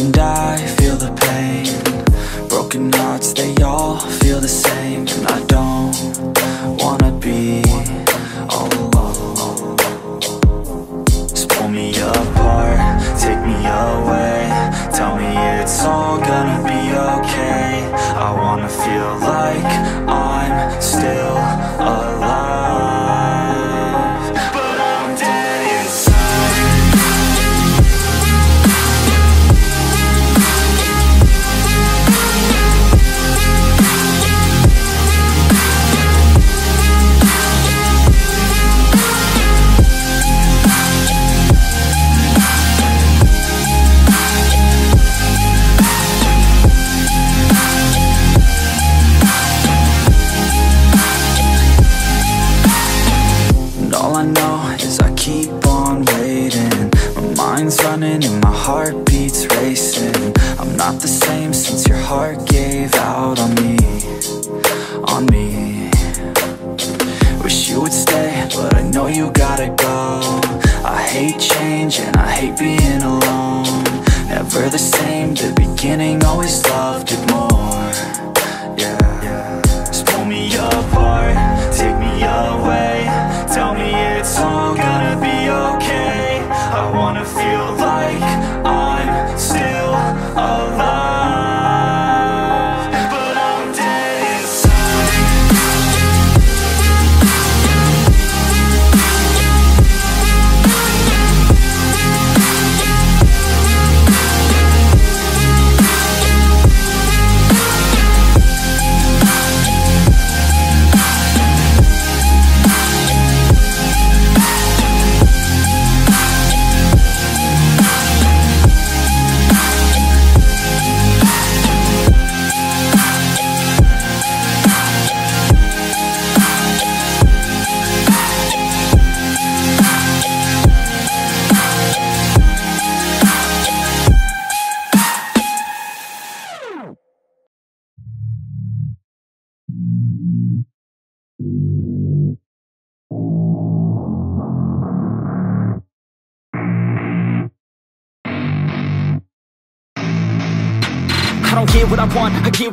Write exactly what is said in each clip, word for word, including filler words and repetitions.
and I feel the pain. Broken hearts, they all feel the same. And I don't wanna be all alone. Just pull me apart, take me away. Tell me it's all gonna be okay. I wanna feel like I'm still alive. Running and my heartbeat's racing. I'm not the same since your heart gave out on me, on me. Wish you would stay, but I know you gotta go. I hate change and I hate being alone. Never the same, the beginning, always loved it more. Yeah, just pull me apart, take me away. Tell me it's all gonna be okay. I wanna feel like I'm still alive. I want, I get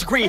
much degree?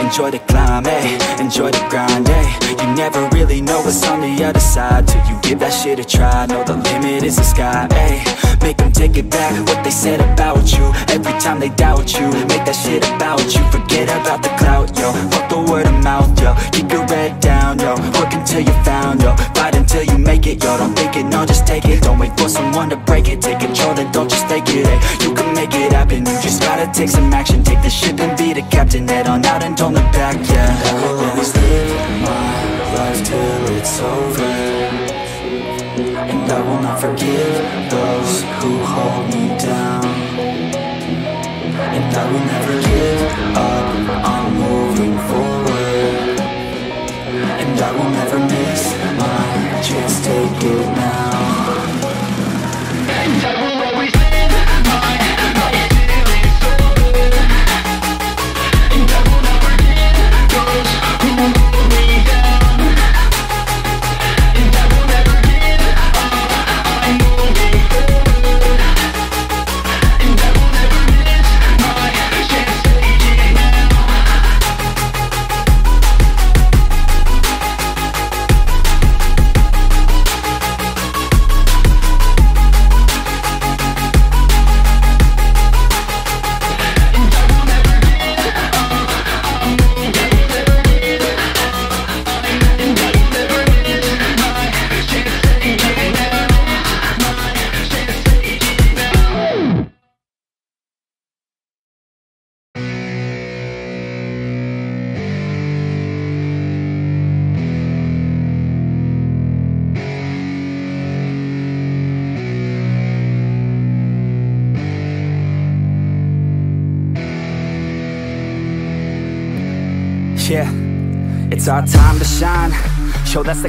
Enjoy the climb, eh? Enjoy the grind, eh? You never really know what's on the other side till you give that shit a try. Know the limit is the sky, ayy. Make them take it back, what they said about you. Every time they doubt you, make that shit about you. Forget about the clout, yo. Fuck the word of mouth, yo. Keep your head down, yo. Work until you're found, yo. Fight until you make it, yo. Don't think it, no, just take it. Don't wait for someone to break it. Take control, then don't just take it, ayy. You can make it happen, you just gotta take some action. Take the ship and be the captain. Head on out and don't look back, yeah. I will always live my life till it's over, and I will not forgive those who hold me down, and I will never give up on moving forward, and I will never miss my chance, take it now. Yeah, it's our time to shine. Yo, that's the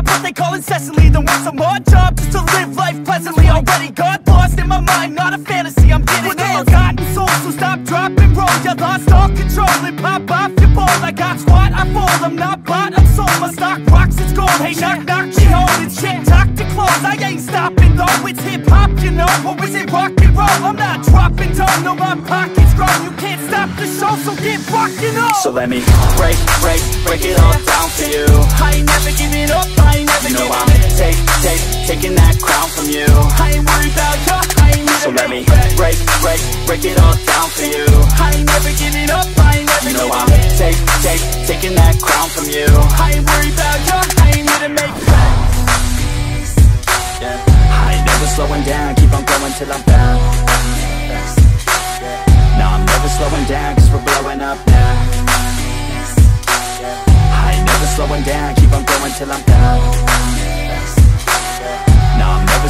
what they call incessantly, then work some odd job just to live life pleasantly. Already got lost in my mind, not a fantasy, I'm getting with the forgotten soul, so stop, drop, and roll. You lost all control and pop off your ball. I got squat, I fold, I'm not bought, I'm sold. My stock rocks, it's gold. Hey, knock, knock, she holding shit, talk to close. I ain't stopping though, it's hip-hop, you know. Or is it rock and roll? I'm not dropping down, no, my pocket's grown. You can't stop the show, so get rockin' on. So let me break, break, break it all down for you. I ain't never giving up, I ain't never you know I'm take, take, taking that crown from you. I ain't worried about ya, I ain't never. So let me break, break, break it all down for you. I ain't never giving up, I ain't never you know I'm take, take, taking that crown from you. I ain't worried about ya, I ain't here to make plans, yeah. I ain't never slowing down, keep on going till I'm down, yeah. Nah, I'm never slowing down, cause we're blowing up now. Slowing down, keep on going till I'm down. Nah, I'm never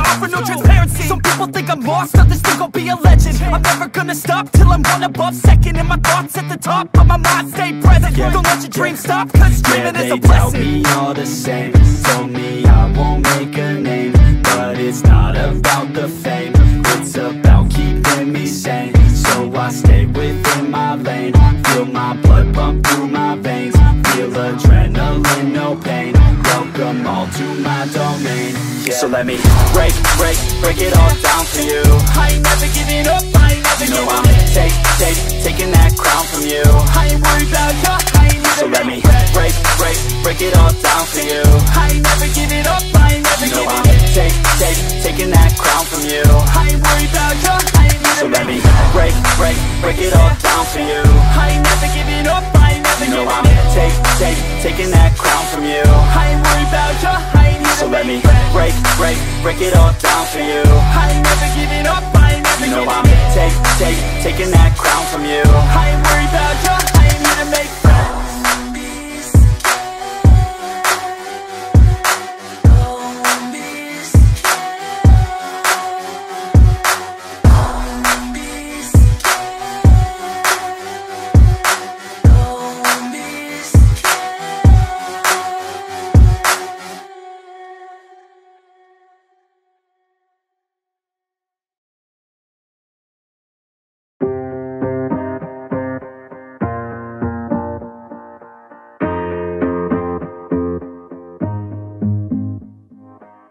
offer no transparency. Some people think I'm lost, others think I'll be a legend. I'm never gonna stop till I'm one above second, and my thoughts at the top, but my mind stay present, yeah. Don't let your dreams stop, cause dreaming yeah, is a blessing. They tell me all the same, told me I won't make a name, but it's not about the fame, it's about keeping me sane. So I stay within my lane, feel my blood pump through my veins, feel adrenaline, no pain, welcome all to my domain, yeah. So let me break, break, break it all down for you. I ain't never giving up, I ain't never you know I'm take, take, taking that crown from you. I ain't worried about ya, I ain't never. So let me break, break, break it all down for you. I ain't never giving up, I ain't never you know I'm take, take, taking that crown from you. I ain't worried about ya, I ain't never. So let me break, break, break it all down for you. I ain't never giving up, I ain't never you know I'm take, take, taking that crown from you. I ain't worried about ya, I ain't never. So let me break, break, break it all down for you. I ain't never giving up, I ain't never you know giving up. You know I'm take, take, taking that crown from you. I ain't worried about you, I ain't here to make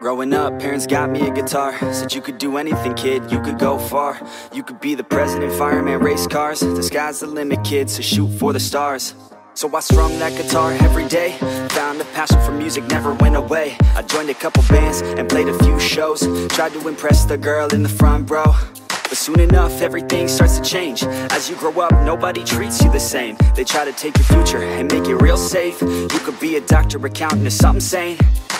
Growing up, parents got me a guitar. Said you could do anything, kid, you could go far. You could be the president, fireman, race cars. The sky's the limit, kid, so shoot for the stars. So I strummed that guitar every day. Found a passion for music, never went away. I joined a couple bands and played a few shows. Tried to impress the girl in the front row, but soon enough everything starts to change. As you grow up, nobody treats you the same. They try to take your future and make it real safe. You could be a doctor, accountant, or something sane.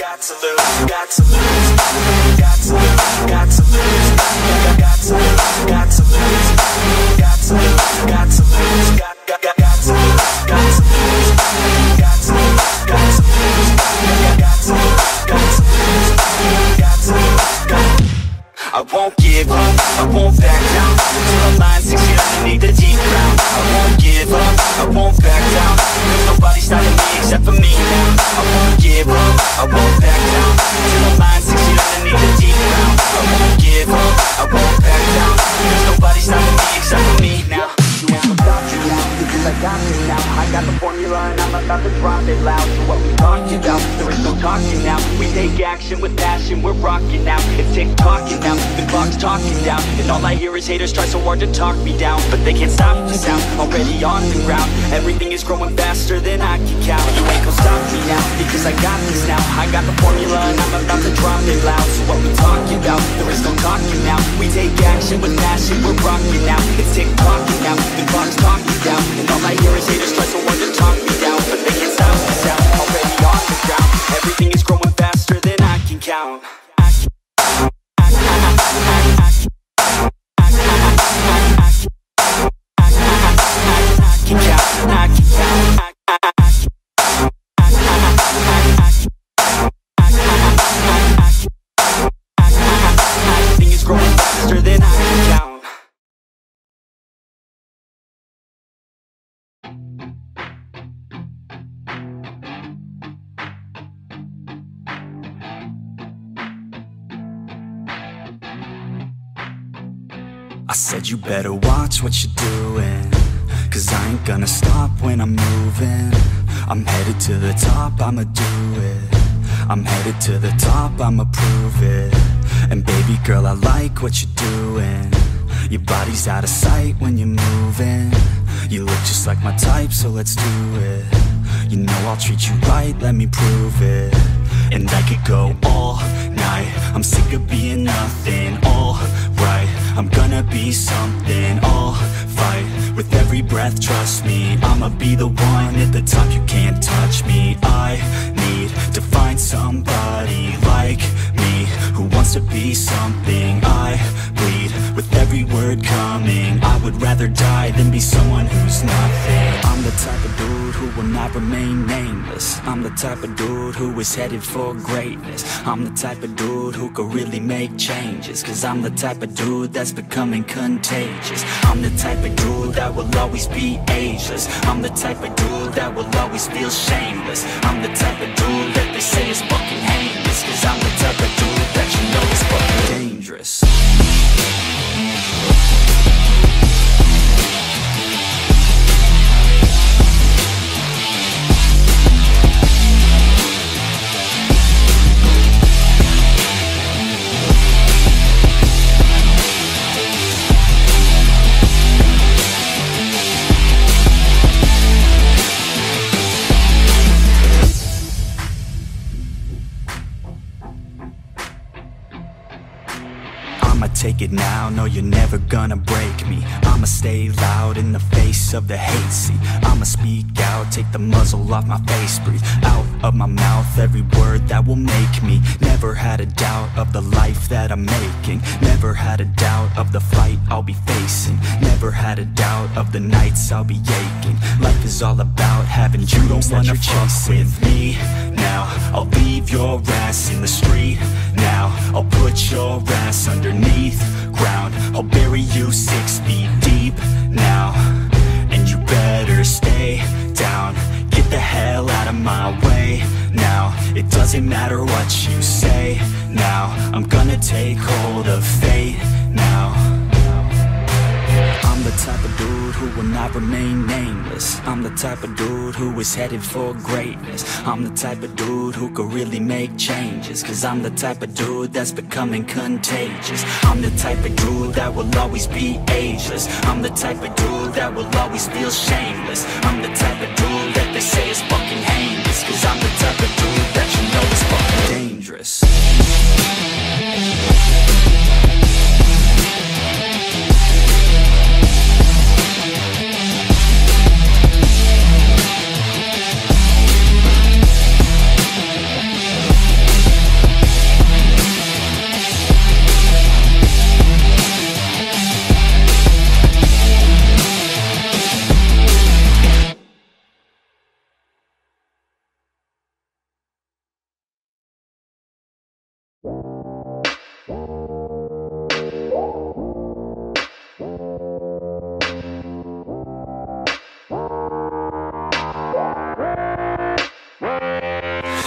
got to lose, got to lose, got to lose, got to lose, got to lose, got to lose, got to lose. Got to lose, got, got, got, got to lose, got to lose, got to lose, got to lose, got to lose, got to lose, got to lose, got to lose. I won't give up, I won't back down until the line's sixteen underneath the deep ground. I won't give up, I won't back down. There's nobody stopping me except for me now. I won't give up, I won't back down until the line's sixteen underneath the deep ground. I won't give up, I won't back down. rockin', we're rockin' now. It's tick-tockin' now, the clock's talking down, and all I hear is haters try so hard to talk me down. But they can't stop the sound, already on the ground. Everything is growing faster than I can count. You ain't gon' stop me now, because I got this now. I got the formula and I'm about to drop it loud. So what we talking about, there is no talking now. We take action with passion, we're rockin' now. It's tick-tockin' now, the clock's talking down, and all I hear is haters try so hard to talk me down. But they can't stop the sound, already on the ground. Everything is growing faster than I can count. I said you better watch what you're doing, cause I ain't gonna stop when I'm moving. I'm headed to the top, I'ma do it. I'm headed to the top, I'ma prove it. And baby girl, I like what you're doing. Your body's out of sight when you're moving. You look just like my type, so let's do it. You know I'll treat you right, let me prove it. And I could go all night, I'm sick of being nothing. Alright, I'm gonna be something. I'll fight with every breath, trust me. I'ma be the one at the top, you can't touch me. I need to find somebody like me, who wants to be something. I bleed with every word coming. I would rather die than be someone who's nothing. I'm the type of dude who will not remain nameless. I'm the type of dude who is headed for greatness. I'm the type of dude who could really make changes, cause I'm the type of dude that's becoming contagious. I'm the type of dude that will always be ageless. I'm the type of dude that will always feel shameless. I'm the type of dude that they say is fucking heinous, cause I'm the type of dude that you know is fucking dangerous. Take it now, no, you're never gonna break me. I'ma stay loud in the face of the hate. See, I'ma speak out, take the muzzle off my face. Breathe out of my mouth every word that will make me. Never had a doubt of the life that I'm making. Never had a doubt of the fight I'll be facing. Never had a doubt of the nights I'll be aching. Life is all about having dreams that you're chasing. With me now, I'll leave your ass in the street. Now, I'll put your ass underneath ground. I'll bury you six feet deep now, and you better stay down. Get the hell out of my way now. It doesn't matter what you say now. I'm gonna take hold of fate now. I'm the type of dude who will not remain nameless. I'm the type of dude who is headed for greatness. I'm the type of dude who could really make changes, cause I'm the type of dude that's becoming contagious. I'm the type of dude that will always be ageless. I'm the type of dude that will always feel shameless. I'm the type of dude that they say is fucking heinous, cause I'm the type of dude that you know is fucking dangerous.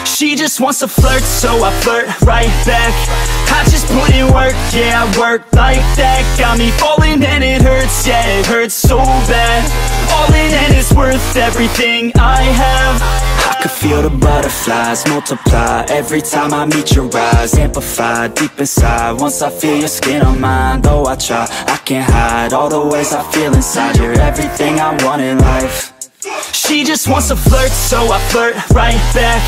She just wants to flirt, so I flirt right back. I just put in work, yeah, I work like that. Got me falling and it hurts, yeah, it hurts so bad. falling and it's worth everything I have. I can feel the butterflies multiply every time I meet your eyes. Amplified deep inside once I feel your skin on mine. Though I try, I can't hide all the ways I feel inside. You're everything I want in life. She just wants to flirt, so I flirt right back.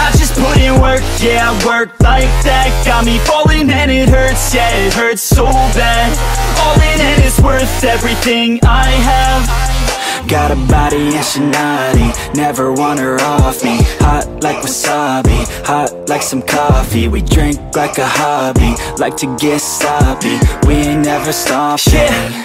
I just put in work, yeah, I work like that. Got me falling and it hurts, yeah, it hurts so bad. All in and it's worth everything I have. Got a body and she naughty, never want her off me. Hot like wasabi, hot like some coffee. We drink like a hobby, like to get sloppy. We ain't never stopping. Yeah.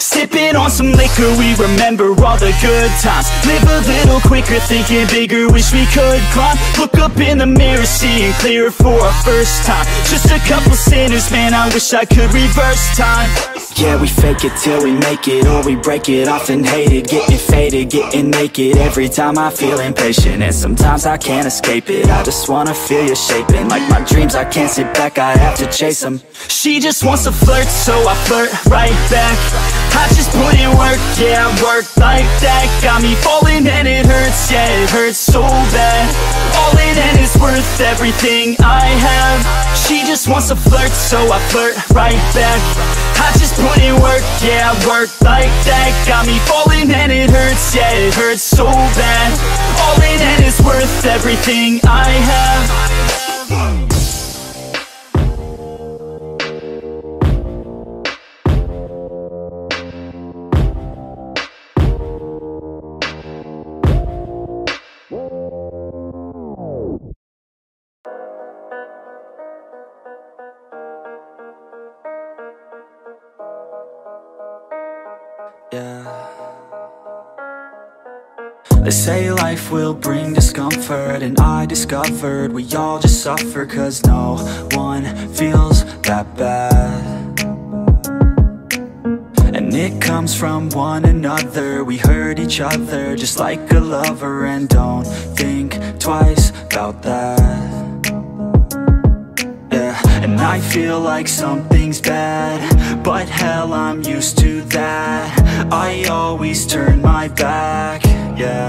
Sipping on some liquor, we remember all the good times. Live a little quicker, thinking bigger, wish we could climb. Look up in the mirror, seeing clearer for our first time. Just a couple sinners, man, I wish I could reverse time. Yeah, we fake it till we make it, or we break it off and hate it. Getting faded, getting naked, every time I feel impatient. And sometimes I can't escape it, I just wanna feel you shaping. Like my dreams, I can't sit back, I have to chase them. She just wants to flirt, so I flirt right back. I just put in work, yeah, I work like that. Got me falling and it hurts, yeah, it hurts so bad. All in and it's worth everything I have. She just wants to flirt, so I flirt right back. I just put in work, yeah, I work like that. Got me falling and it hurts, yeah, it hurts so bad. All in and it's worth everything I have. They say life will bring discomfort, and I discovered we all just suffer, cause no one feels that bad. And it comes from one another, we hurt each other just like a lover. And don't think twice about that. And I feel like something's bad, but hell, I'm used to that. I always turn my back, yeah.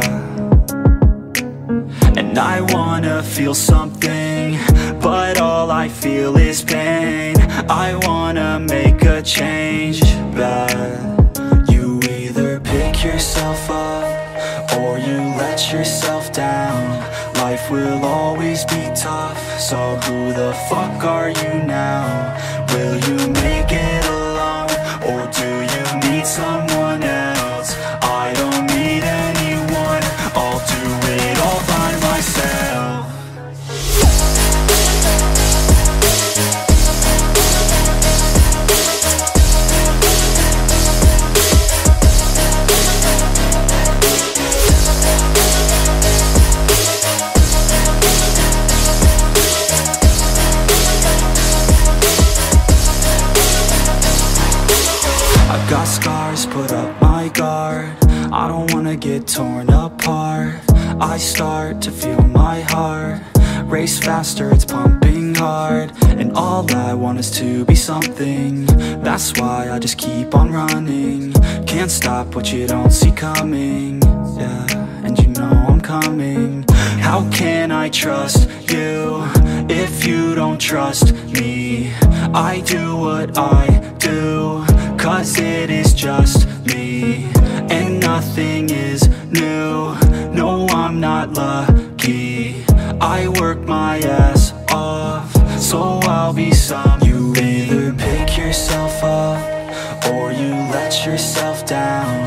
And I wanna feel something, but all I feel is pain. I wanna make a change, but you either pick yourself up, or you let yourself down. Life will always be tough, so who the fuck are you now? Will you make it alone, or do you need someone else? I don't need anyone, I'll do it all by myself. Got scars, put up my guard. I don't wanna get torn apart. I start to feel my heart race faster, it's pumping hard. And all I want is to be something, that's why I just keep on running. Can't stop what you don't see coming, yeah, and you know I'm coming. How can I trust you if you don't trust me? I do what I do, cause it is just me, and nothing is new. No, I'm not lucky, I work my ass off, so I'll be some. You either pick yourself up, or you let yourself down.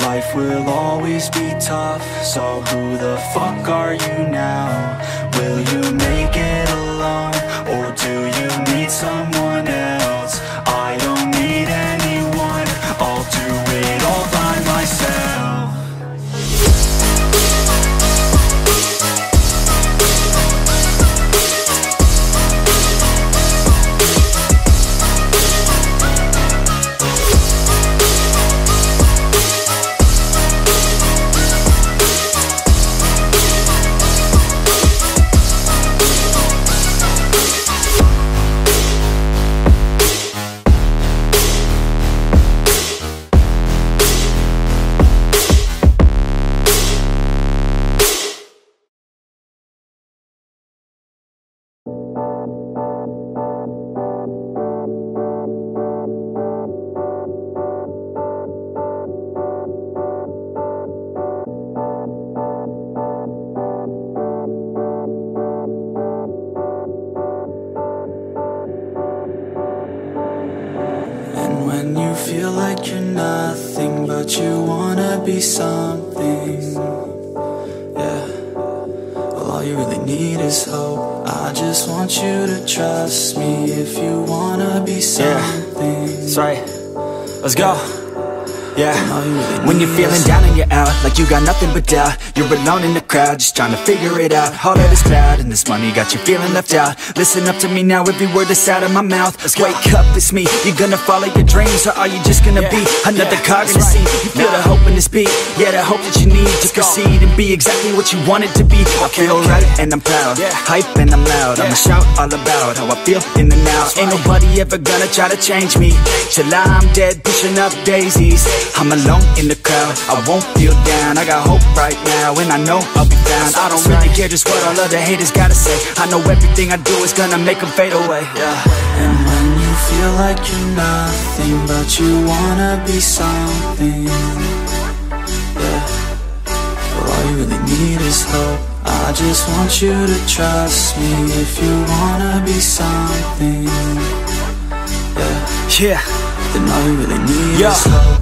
Life will always be tough, so who the fuck are you now? Will you make it alone, or do you need someone else? I don't need anyone, I'll do it all by myself. but you wanna be something. Yeah, well, all you really need is hope. I just want you to trust me if you wanna be something. Yeah, that's right. Let's go. Yeah, when you're feeling down and you're out, like you got nothing but doubt, you're alone in the crowd, just trying to figure it out. All that is bad, and this money got you feeling left out. Listen up to me now, every word that's out of my mouth. Wake up, it's me. You're gonna follow your dreams, or are you just gonna be another cog in the sea? You feel the hope in this beat, yeah, the hope that you need to proceed and be exactly what you want it to be. I feel right, and I'm proud, hype and I'm loud. I'ma shout all about how I feel in the now. Ain't nobody ever gonna try to change me till I'm dead, pushing up daisies. I'm alone in the crowd, I won't feel down. I got hope right now, and I know I'll be found. I don't really care just what all other haters gotta say. I know everything I do is gonna make them fade away, yeah. And when you feel like you're nothing, but you wanna be something, yeah, well, all you really need is hope. I just want you to trust me if you wanna be something, yeah, yeah. Then all you really need yeah. is hope.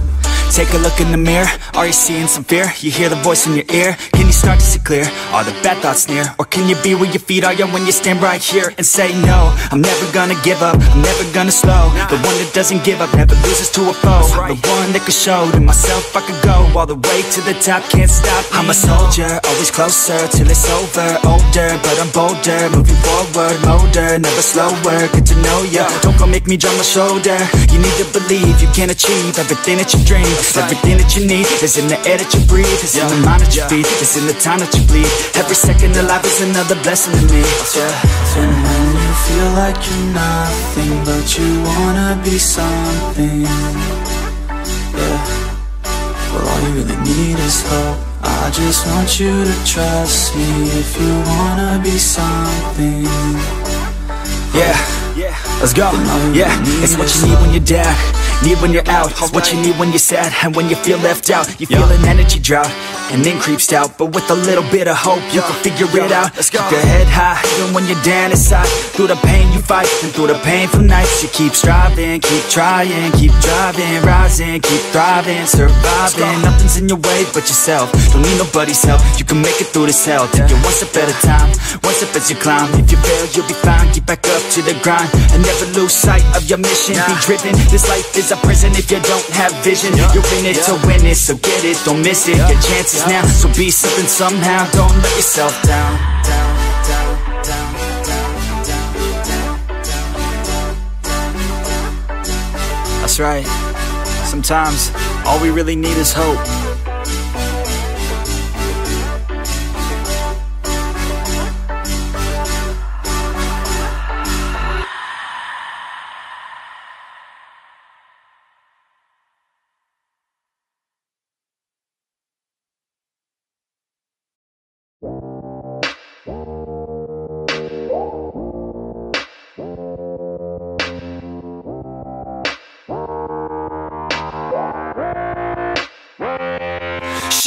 Take a look in the mirror, are you seeing some fear? You hear the voice in your ear, can you start to see clear? Are the bad thoughts near? Or can you be where your feet are, yeah, when you stand right here and say no? I'm never gonna give up, I'm never gonna slow. The one that doesn't give up, never loses to a foe. The one that can show to myself I could go all the way to the top, can't stop me. I'm a soldier, always closer till it's over. Older, but I'm bolder, moving forward, older, never slower, good to know ya. Don't go make me drop my shoulder. You need to believe you can achieve everything that you dream. Everything that you need is in the air that you breathe. It's in the mind that you feed. It's in the time that you bleed. Every second of life is another blessing to me. Yeah. And when you feel like you're nothing, but you wanna be something, yeah, well, all you really need is hope. I just want you to trust me if you wanna be something. Yeah, yeah. Let's go. Yeah, it's what you need when you're down. Need when you're out, it's what you need when you're sad. And when you feel left out, you feel an energy drought, and then creeps out. But with a little bit of hope, you can figure it out. Keep your head high, even when you're down inside. Through the pain you fight, and through the painful nights, you keep striving, keep trying, keep driving, rising, keep thriving, surviving. Nothing's in your way but yourself. Don't need nobody's help, you can make it through this hell. Take it one step at a time, one step as you climb. If you fail, you'll be fine, get back up to the grind, and never lose sight of your mission. Be driven, this life is a prison if you don't have vision. yeah, You're in it yeah. to win it, so get it, don't miss it. yeah, Your chances yeah. now, so be something somehow. Don't let yourself down, down, down, down, down, down, down, down. That's right. Sometimes, all we really need is hope.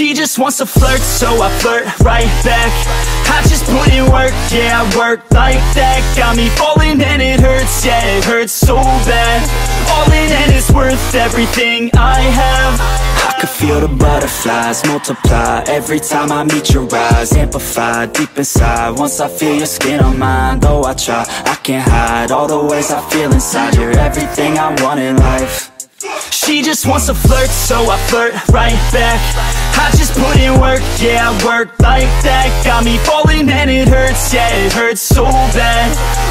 She just wants to flirt, so I flirt right back. I just put in work, yeah, I work like that. Got me falling and it hurts, yeah, it hurts so bad. All in and it's worth everything I have. I could feel the butterflies multiply every time I meet your eyes. Amplify deep inside once I feel your skin on mine. Though I try, I can't hide all the ways I feel inside. You're everything I want in life. She just wants to flirt, so I flirt right back. I just put in work, yeah, I work like that. Got me falling and it hurts, yeah, it hurts so bad.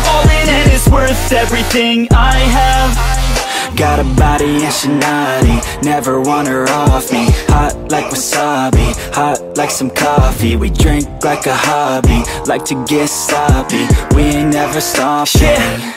All in and it's worth everything I have. Got a body and she naughty, never want her off me. Hot like wasabi, hot like some coffee. We drink like a hobby, like to get sloppy. We ain't never stopping. Yeah.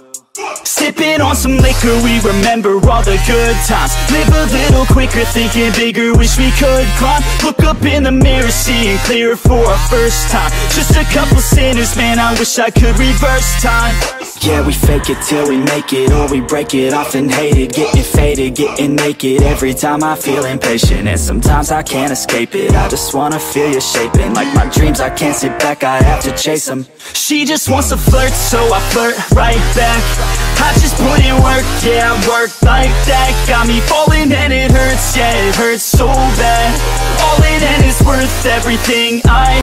Sipping on some liquor, we remember all the good times. Live a little quicker, thinking bigger, wish we could climb. Look up in the mirror, seeing clearer for our first time. Just a couple sinners, man, I wish I could reverse time. Yeah, we fake it till we make it, or we break it. Often hated, getting faded, getting naked. Every time I feel impatient, and sometimes I can't escape it. I just wanna feel you shaping, like my dreams, I can't sit back, I have to chase them. She just wants to flirt, so I flirt right back. I just put in work, yeah, work like that. Got me falling and it hurts, yeah, it hurts so bad. All in and it's worth everything I...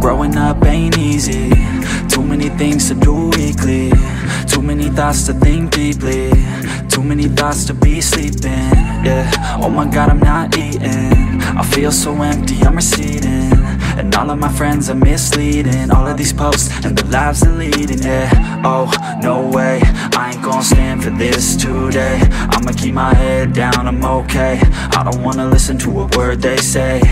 Growing up ain't easy. Too many things to do weekly. Too many thoughts to think deeply. Too many thoughts to be sleeping. Yeah, oh my god, I'm not eating. I feel so empty, I'm receding. And all of my friends are misleading. All of these posts and the lives they're leading, yeah. Oh, no way, I ain't gon' stand for this today. I'ma keep my head down, I'm okay. I don't wanna listen to a word they say.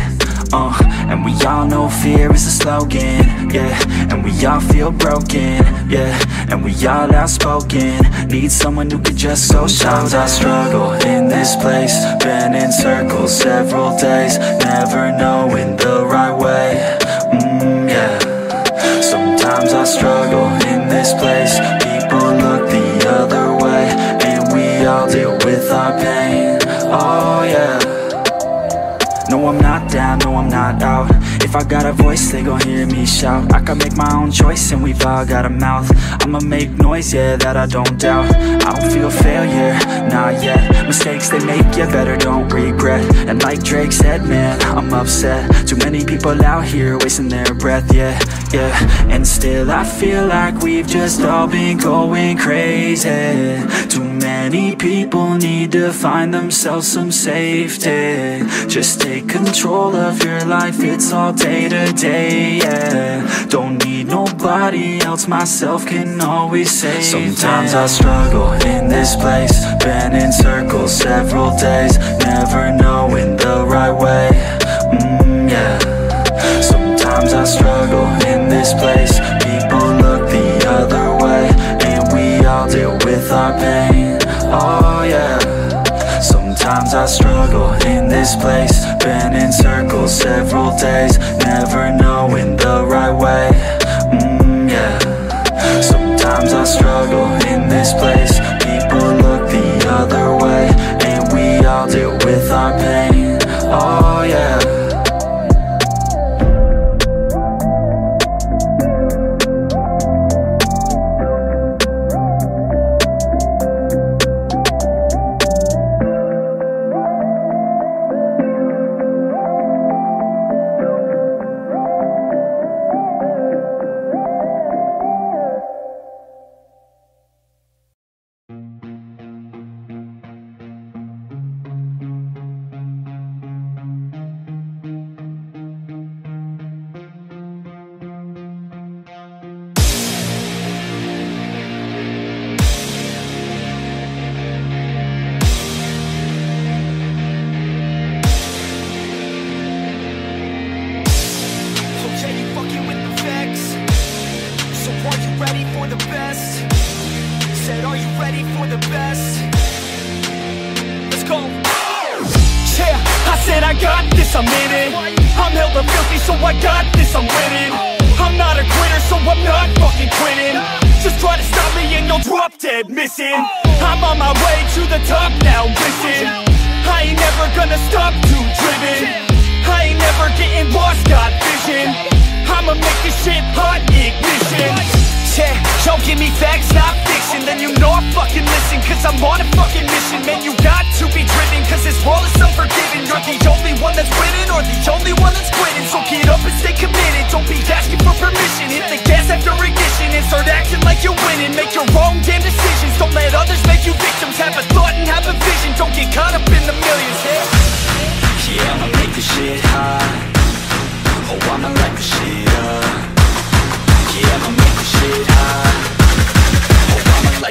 Uh, and we all know fear is a slogan, yeah. And we all feel broken, yeah. And we all outspoken. Need someone who could just go. Sometimes I struggle in this place. Been in circles several days, never knowing the right way, mm, yeah. Sometimes I struggle in this place. People look the other way, and we all deal with our pain, oh yeah. No, I'm not down, no, I'm not out. If I got a voice, they gon' hear me shout. I can make my own choice, and we've all got a mouth. I'ma make noise, yeah, that I don't doubt. I don't feel failure, not yet. Mistakes they make, yeah, better don't regret. And like Drake said, man, I'm upset. Too many people out here wasting their breath, yeah, yeah. And still I feel like we've just all been going crazy. Too many people need to find themselves some safety. Just take control of your life, it's all day to day, yeah. Don't need nobody else, myself can always save. Sometimes I struggle in this place. Been in circles several days, never knowing the right way, mm, yeah. Sometimes I struggle in this place. People look the other way, and we all deal with our pain, oh yeah. Sometimes I struggle in this place. Been in circles several days, never knowing the right way, mm, yeah. Sometimes I struggle in this place. People look the other way, and we all deal with our pain, oh yeah.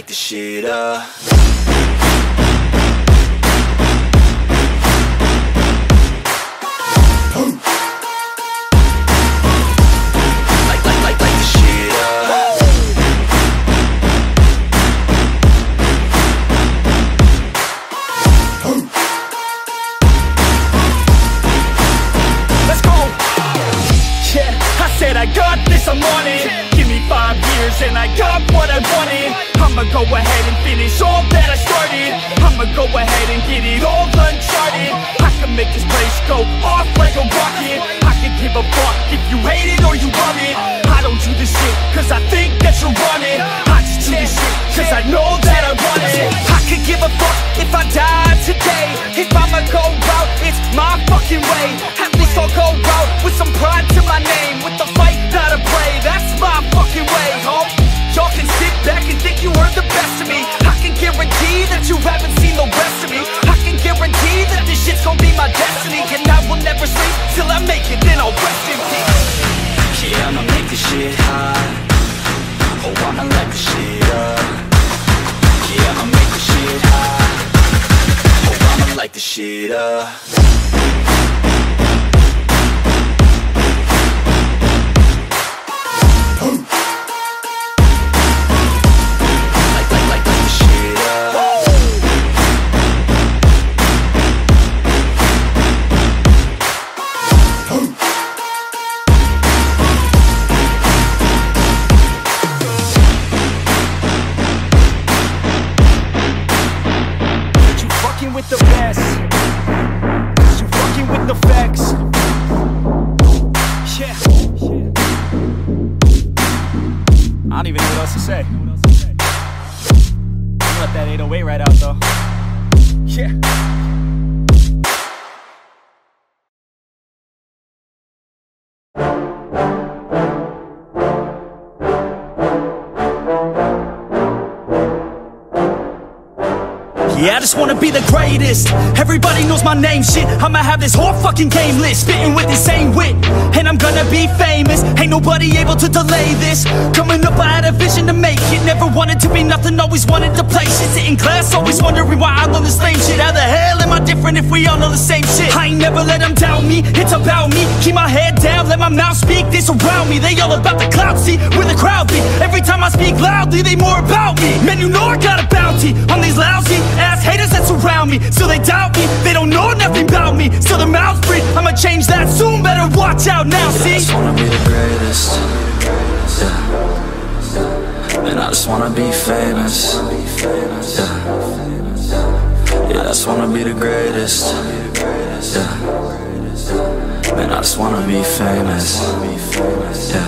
Shit up. give a fuck if I die today. If I'ma go out, it's my fucking way. At least I'll go out with some pride to my name. With the fight, not a play, that's my fucking way, ho. Y'all can sit back and think you heard the best of me. I can guarantee that you haven't seen the rest of me. I can guarantee that this shit's gonna be my destiny. And I will never sleep till I make it, then I'll rest in peace. Yeah, I'ma make this shit hot. Oh, I'ma light this shit up. Yeah, I'ma make this shit hot. Oh, I'ma light this shit up. With the best, you fucking with the facts. Yeah. I don't even know what else to say. I'm gonna let that eight oh eight right out though. Yeah. Yeah, I just wanna be the greatest. Everybody knows my name, shit. I'ma have this whole fucking game list, spitting with insane wit, and I'm gonna be famous. Ain't nobody able to delay this. Coming up, I had a vision to make it. Never wanted to be nothing, always wanted to play shit. Sit in class, always wondering why I learn this lame shit. How the hell am I different if we all know the same shit? I ain't never let them doubt me, it's about me. Keep my head down, let my mouth speak. They surround me, they all about the clout, see where the crowd be. Every time I speak loudly, they more about me. Man, you know I got a bounty on these lousy haters that surround me, so they doubt me. They don't know nothing about me, so their mouths free. I'ma change that soon, better watch out now, see? I just wanna be the greatest, yeah. And I just wanna be famous, yeah. Yeah, I just wanna be the greatest, yeah. And I just wanna be famous, yeah.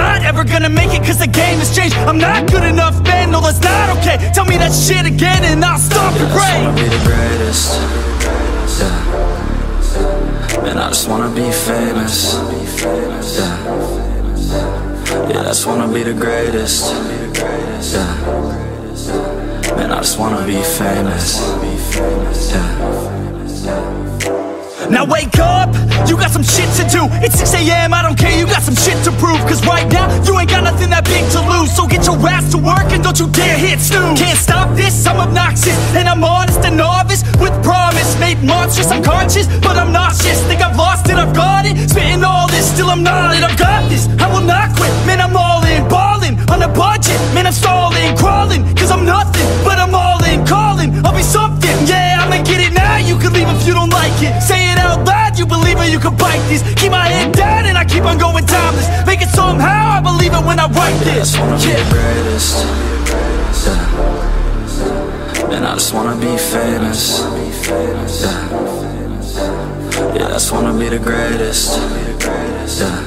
Not ever gonna make it cause the game has changed. I'm not good enough, man, no that's not okay. Tell me that shit again and I'll stop and pray. Yeah, I just wanna be the greatest, yeah. And I just wanna be famous, yeah. Yeah, I just wanna be the greatest, yeah. Man, I just wanna be famous, yeah. Now wake up, you got some shit to do. It's six a m, I don't care, you got some shit to prove. Cause right now, you ain't got nothing that big to lose. So get your ass to work and don't you dare hit snooze. Can't stop this, I'm obnoxious. And I'm honest and novice, with promise. Made monstrous, I'm conscious, but I'm nauseous. Think I've lost it, I've got it. Spitting all this, still I'm not it. I've got this, I will not quit. Man, I'm all in, balling, on a budget. Man, I'm stalling, crawling, cause I'm nothing. But I'm all in, calling, I'll be something. Yeah, I'ma get it now, you can leave if you don't like it. Say it out loud, you believe it, you can bite this. Keep my head down and I keep on going timeless. Make it somehow, I believe it when I write this. Yeah, I just wanna yeah. be the greatest, yeah. And I just wanna be famous, yeah. Yeah, I just wanna be the greatest, yeah.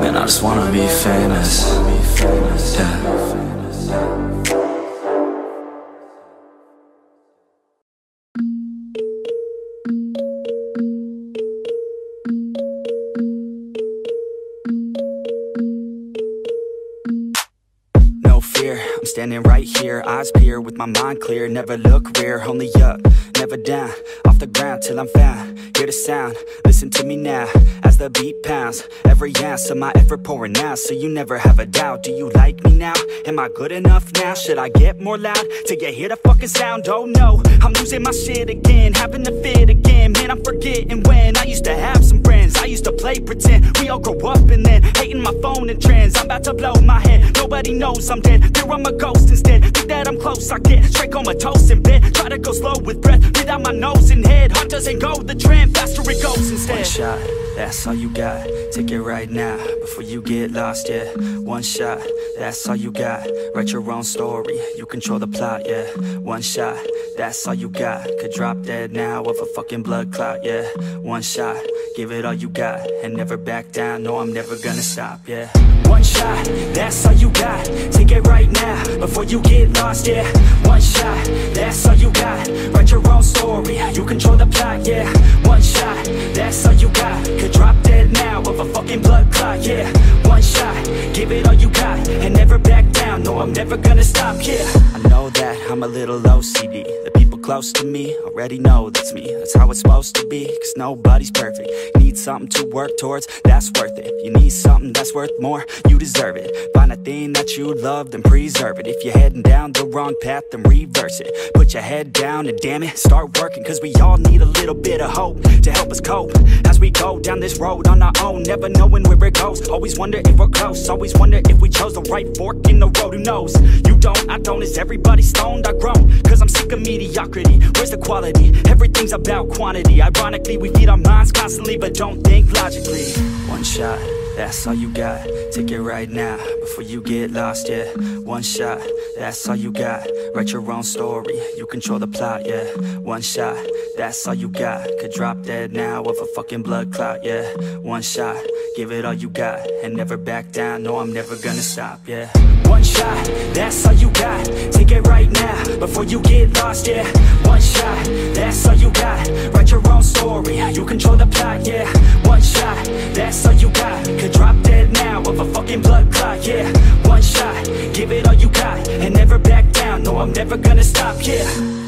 Man, I just wanna be famous, yeah. Standing right here, eyes peer, with my mind clear. Never look rear, only up, never down. Off the ground till I'm found. Hear the sound, listen to me now. As the beat pounds, every ounce of my effort pouring out, so you never have a doubt. Do you like me now? Am I good enough now? Should I get more loud till you hear the fucking sound? Oh no, I'm losing my shit again, having to fit again. Man, I'm forgetting when I used to have some friends. I used to play pretend, we all grow up and then hating my phone and trends. I'm about to blow my head, nobody knows I'm dead. There I'ma go toast instead. Think that I'm close, I get straight comatose in bed. Try to go slow with breath, breathe out my nose and head. Heart doesn't go the trend, faster it goes instead. One shot, that's all you got. Take it right now, before you get lost, yeah. One shot, that's all you got. Write your own story, you control the plot, yeah. One shot, that's all you got. Could drop dead now of a fucking blood clot, yeah. One shot, give it all you got, and never back down, no, I'm never gonna stop, yeah. One shot, that's all you got. Take it right now, before you get lost, yeah. One shot, that's all you got. Write your own story, you control the plot, yeah. One shot, that's all you got. Could drop dead now of a fucking blood clot, yeah. One shot, give it all you got, and never back down, no, I'm never gonna stop, yeah. I know that I'm a little O C D. The people close to me already know that's me. That's how it's supposed to be, cause nobody's perfect. Need something to work towards, that's worth it. You need something that's worth more, you deserve it. Find a thing that you love, then preserve it. If you're heading down the wrong path, then reverse it. Put your head down and damn it, start working. Cause we all need a little bit of hope to help us cope as we go down this road on our own, never knowing where it goes. Always wonder if we're close, always wonder if we chose the right fork in the road. Who knows? You don't, I don't, is everybody stoned? I groan, cause I'm sick of mediocrity. Where's the quality? Everything's about quantity. Ironically, we feed our minds constantly, but don't think logically. One shot, that's all you got. Take it right now, before you get lost, yeah. One shot, that's all you got. Write your own story, you control the plot, yeah. One shot, that's all you got. Could drop dead now of a fucking blood clot, yeah. One shot, give it all you got, and never back down, no, I'm never gonna stop, yeah. One shot, that's all you got. Take it right now, before you get lost, yeah. One shot, that's all you got. Write your own story, you control the plot, yeah. One shot, that's all you got. Could drop dead now of a fucking blood clot, yeah. One shot, give it all you got, and never back down, no, I'm never gonna stop, yeah.